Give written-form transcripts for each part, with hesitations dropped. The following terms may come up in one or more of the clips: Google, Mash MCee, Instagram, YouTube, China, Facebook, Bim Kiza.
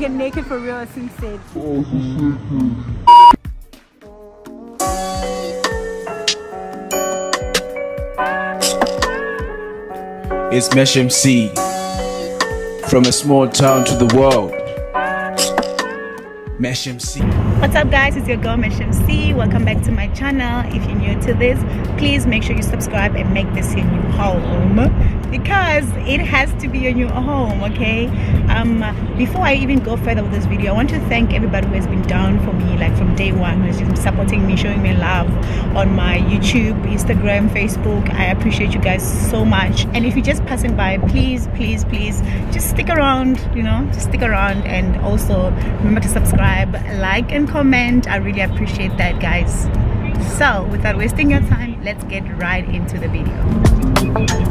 get naked for real as soon as It's Mash MCee. From a small town to the world. Mash MCee. What's up guys, it's your girl Mash MCee. Welcome back to my channel. If you're new to this, please make sure you subscribe and make this your new home, because it has to be your new home, okay? Before I even go further with this video, I want to thank everybody who has been down for me, like from day one, who's just supporting me, showing me love on my YouTube, Instagram, Facebook. I appreciate you guys so much. And if you're just passing by, please, please, please, just stick around, you know, just stick around. And also remember to subscribe, like, and comment. I really appreciate that, guys. So without wasting your time, let's get right into the video.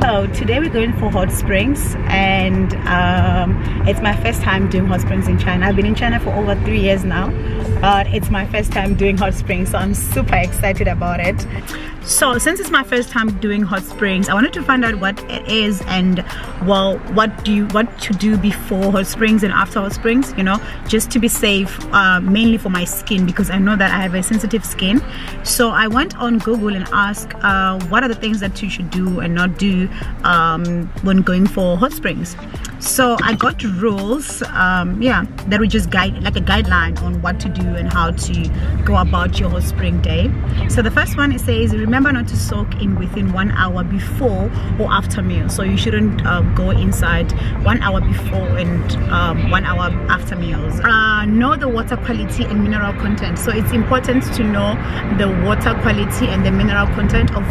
So today we're going for hot springs, and it's my first time doing hot springs in China. I've been in China for over 3 years now, but it's my first time doing hot springs, so I'm super excited about it. So since it's my first time doing hot springs, I wanted to find out what it is, and well, what to do before hot springs and after hot springs, you know, just to be safe, mainly for my skin, because I know that I have a sensitive skin. So I went on Google and asked what are the things that you should do and not do when going for hot springs. So I got rules, yeah, that would just guide, like a guideline on what to do and how to go about your hot spring day. So the first one, it says, remember not to soak in within 1 hour before or after meal. So you shouldn't go inside 1 hour before and 1 hour after meals. Know the water quality and mineral content. So it's important to know the water quality and the mineral content of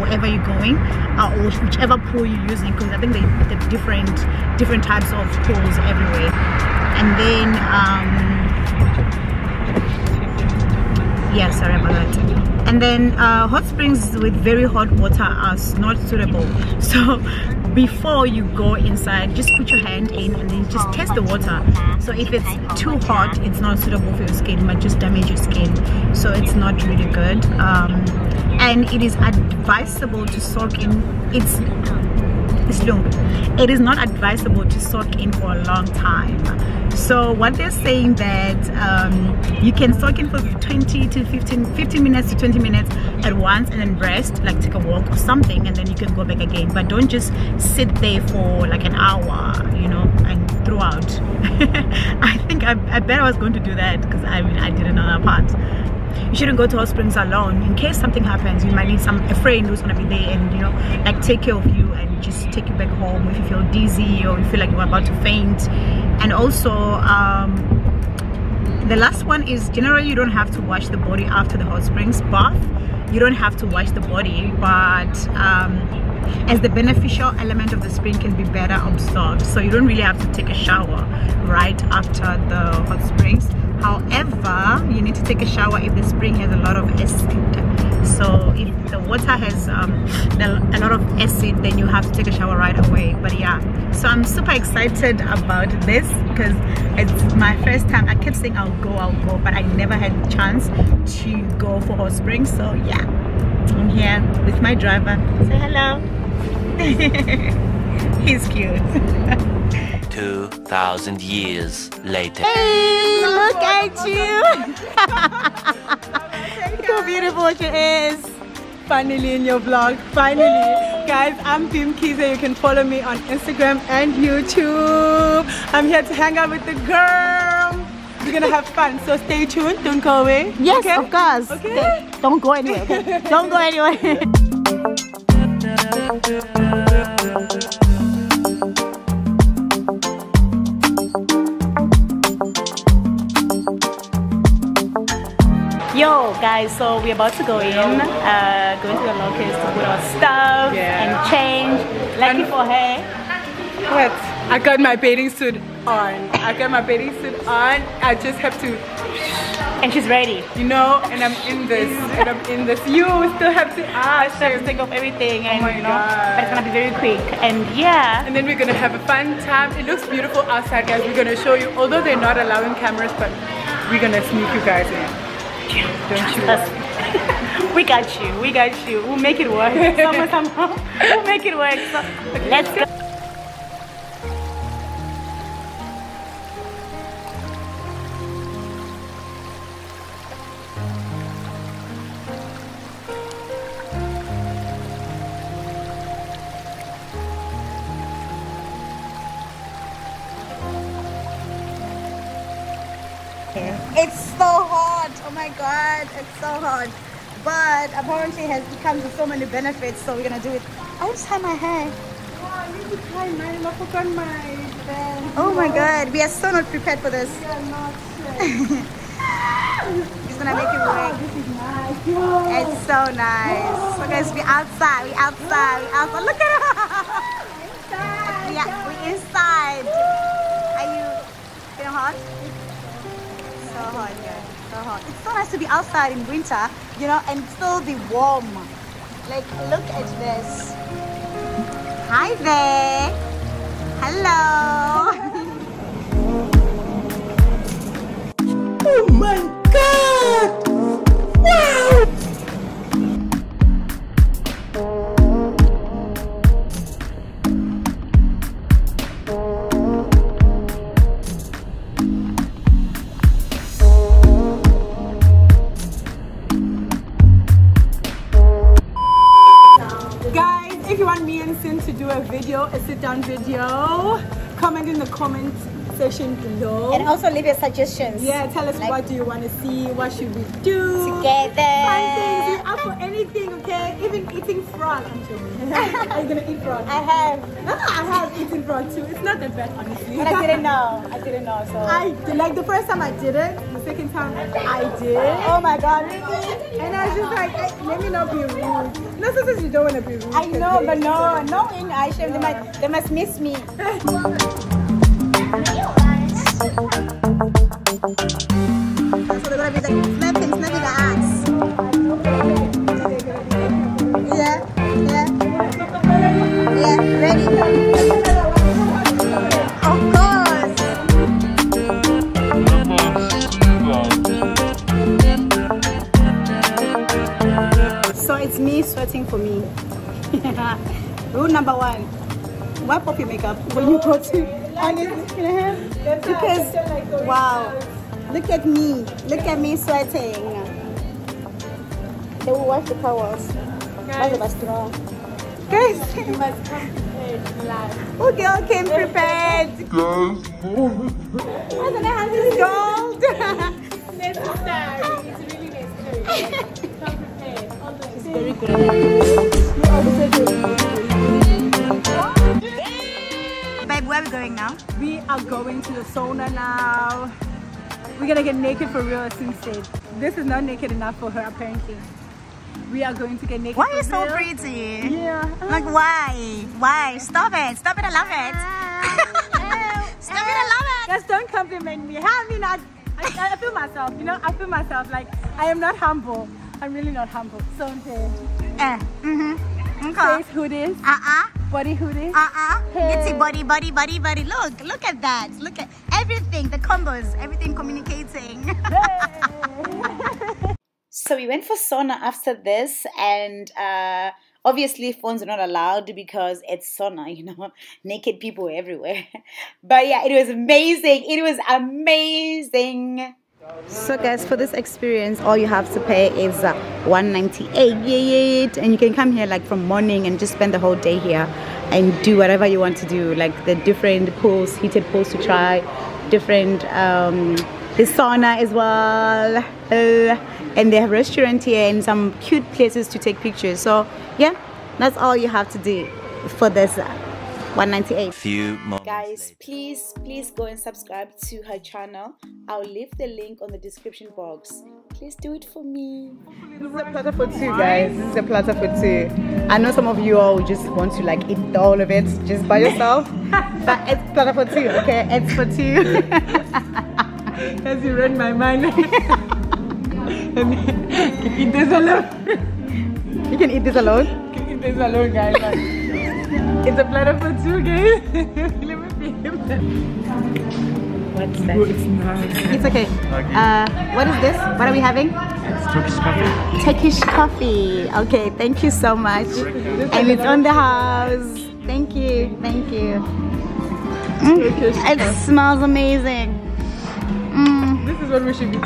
wherever you're going, or whichever pool you're using, because I think they're different types of pools everywhere. And then yeah, sorry about that. And then hot springs with very hot water are not suitable. So before you go inside, just put your hand in and then just test the water. So if it's too hot, it's not suitable for your skin, it might just damage your skin. So it's not really good. And it is advisable to soak in. It is not advisable to soak in for a long time. So what they're saying that you can soak in for 15 minutes to 20 minutes at once, and then rest, like take a walk or something, and then you can go back again. But don't just sit there for like an hour, you know, and throw out. I think I bet I was going to do that, because I didn't know that part. You shouldn't go to hot springs alone. In case something happens, you might need a friend who's gonna be there and, you know, like take care of you and just take you back home if you feel dizzy or you feel like you're about to faint. And also the last one is, generally you don't have to wash the body after the hot springs bath. You don't have to wash the body, but as the beneficial element of the spring can be better absorbed, so you don't really have to take a shower right after the hot springs. However, you need to take a shower if the spring has a lot of acid. So if the water has a lot of acid, then you have to take a shower right away. But yeah, so I'm super excited about this, because it's my first time. I kept saying I'll go, but I never had a chance to go for hot springs. So yeah, I'm here with my driver. Say hello. He's cute. 2,000 years later. Hey, look at you! Look how beautiful she is! Finally in your vlog, finally. Guys, I'm Bim Kiza. You can follow me on Instagram and YouTube. I'm here to hang out with the girls. We're gonna have fun, so stay tuned. Don't go away. Yes, okay? Of course. Okay? Don't go anywhere. Okay? Don't go anywhere. Yo guys, so we're about to go in, going to the Locust to put our stuff, yeah, and change. Lucky for her. What? I got my bathing suit on. I just have to. And she's ready. You know, and I'm in this. You still have to ask. I have to think of everything, and oh my, you know, God. But it's gonna be very quick. And yeah. And then we're gonna have a fun time. It looks beautiful outside, guys. We're gonna show you. Although they're not allowing cameras, but we're gonna sneak you guys in. Don't you? We got you, we got you. We'll make it work. Somehow. We'll make it work. So, okay, let's go. It's so hot, oh my god, it's so hot, but apparently it comes with so many benefits, so we're gonna do it. I want to tie my hair. Oh, I need to tie mine. I forgot my band. Oh my god, we are so not prepared for this. We are not sure. It's gonna make it work. This is nice. Whoa. It's so nice. Whoa. So guys, we're outside, we're outside, we're outside. Look at her. Inside. Yeah, guys. We're inside. Woo. Are you feeling hot? So hot, yeah. So hot. It's so nice to be outside in winter, you know, and still be warm. Like, look at this. Hi there. Hello. Oh my god. Wow. A sit-down video, comment in the comment section below, and also leave your suggestions. Yeah, tell us like, what do you want to see, what should we do together, we're up for anything. Okay, even eating frog. Are you gonna eat frog? I have eaten frog too. It's not that bad, honestly, but I didn't know. So like the first time I did it, the second time I did, oh my god, and I was just like, hey, let me not be rude. No, sometimes you don't want to be rude. I know, but no, knowing I shame, no. They must miss me. So they're gonna be like snapping the axe. Yeah, yeah, yeah. Ready? Of course. So it's me sweating for me. Rule number one: wipe off your makeup when you go to. And it's, because wow, look at me sweating. They will wash the towels. Guys, you must come prepared. Live. Okay, came prepared. I don't know how this gold. Necessary. It's really necessary. Come prepared. All the things. Very good. Babe, where are we going now? We are going to the sauna now. We're gonna get naked for real as soon as it. This is not naked enough for her, apparently. We are going to get naked. Why are you so pretty? Yeah. Like, why? Why? Stop it. Stop it. I love it. Stop it. I love it. Just don't compliment me. I mean, I feel myself. You know, I feel myself. Like, I am not humble. I'm really not humble. So, face hoodies. Body hoodie. Hey. It's a body. Look at that. Look at everything, the combos, everything communicating. Hey. So we went for sauna after this, and obviously phones are not allowed because it's sauna, you know, naked people everywhere. But yeah, it was amazing. It was amazing. So guys, for this experience, all you have to pay is 198, and you can come here like from morning and just spend the whole day here and do whatever you want to do, like the different pools, heated pools to try, different the sauna as well, and they have restaurant here and some cute places to take pictures. So yeah, that's all you have to do for this 198. Few moments later. Please go and subscribe to her channel. I'll leave the link on the description box. Please do it for me. This is a platter for two, guys. This is a platter for two. I know some of you all just want to like eat all of it just by yourself, but it's platter for two, okay? It's for two. As you read my mind, you can eat this alone. You can eat this alone. You can eat this alone, guys. It's a platter for two, guys. Let me film that. What's that? It's okay. What is this? What are we having? It's Turkish coffee. Turkish coffee. Okay, thank you so much. And it's on the house. Thank you. Thank you. It smells amazing. This is what we should be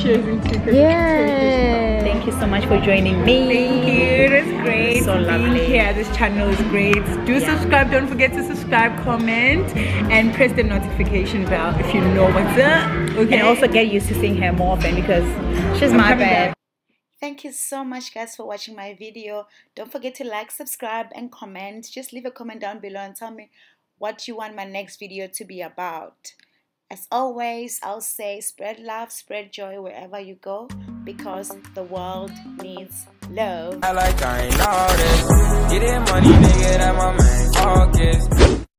cheering to. Yeah. Thank you so much for joining me. Thank you. It was great. It's so lovely. Being here. This channel is great. Do subscribe. Don't forget to subscribe, comment, and press the notification bell if you know what's up. Okay. And also get used to seeing her more often because she's my babe. Thank you so much guys for watching my video. Don't forget to like, subscribe, and comment. Just leave a comment down below and tell me what you want my next video to be about. As always, I'll say spread love, spread joy wherever you go, because the world needs love. I ain't all this. Get that money, nigga, that my man talk is.